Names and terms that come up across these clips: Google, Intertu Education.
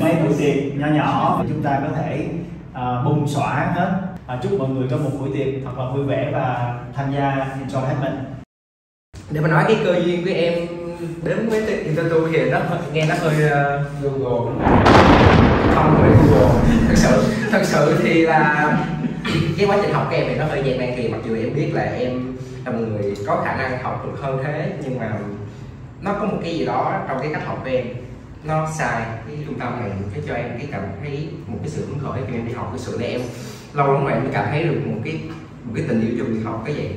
cái buổi tiệc nhỏ nhỏ chúng ta có thể bùng xõa hết. Chúc mọi người có một buổi tiệc thật là vui vẻ và tham gia enjoy hết mình. Để mà nói cái cơ duyên với em đến với Intertu thì nó hơi Google, không phải Google. Thật sự thì là cái quá trình học của em thì nó hơi gian nan, thì mặc dù em biết là em là một người có khả năng học được hơn thế, nhưng mà nó có một cái gì đó trong cái cách học của em nó sai. Cái trung tâm này cái cho em cái cảm thấy một cái sự hứng khởi khi em đi học, cái sự là em lâu lắm rồi em cảm thấy được một cái tình yêu trong việc học cái vậy,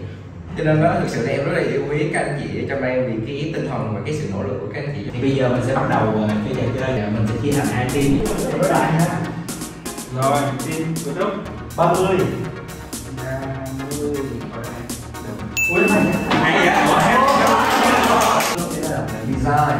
cho nên nó thực sự là em rất là yêu quý các anh chị ở trong đây vì cái tinh thần và cái sự nỗ lực của các anh chị. Thì bây giờ mình sẽ bắt đầu cái trò chơi là mình sẽ chia thành 2 team rồi. Team của Đức 30 50 ui nó hay vậy bỏ hết design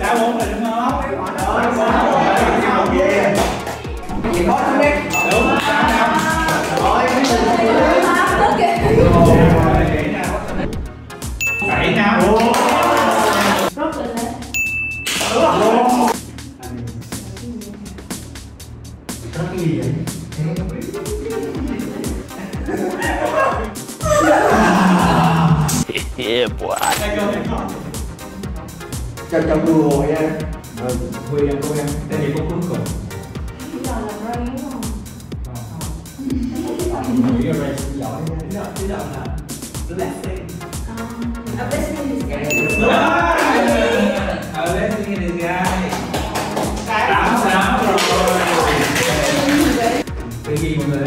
Đá bóng rồi đúng không? Gì đó đúng đấy. Đúng rồi, cái nào? Yeah, boy. Trong đùa nha. Huy em không em, tên gì cũng cuối cùng. Bây giờ là Ray đúng không? Không. Nghĩ Ray cũng giỏi nha. Bây giờ là Blessing. A blessing in disguise. Đúng rồi. A blessing in disguise. 8-6 rồi. Tên gì mọi người?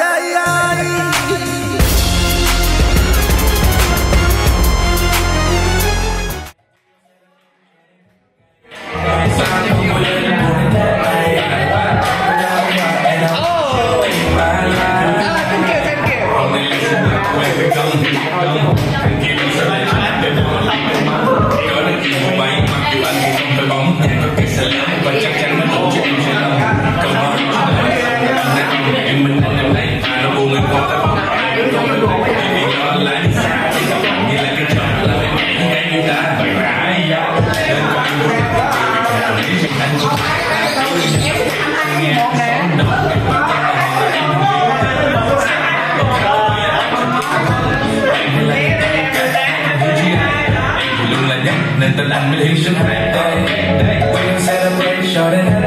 ai ai. Nên tên anh mới hiểu sức mạnh. They win celebration.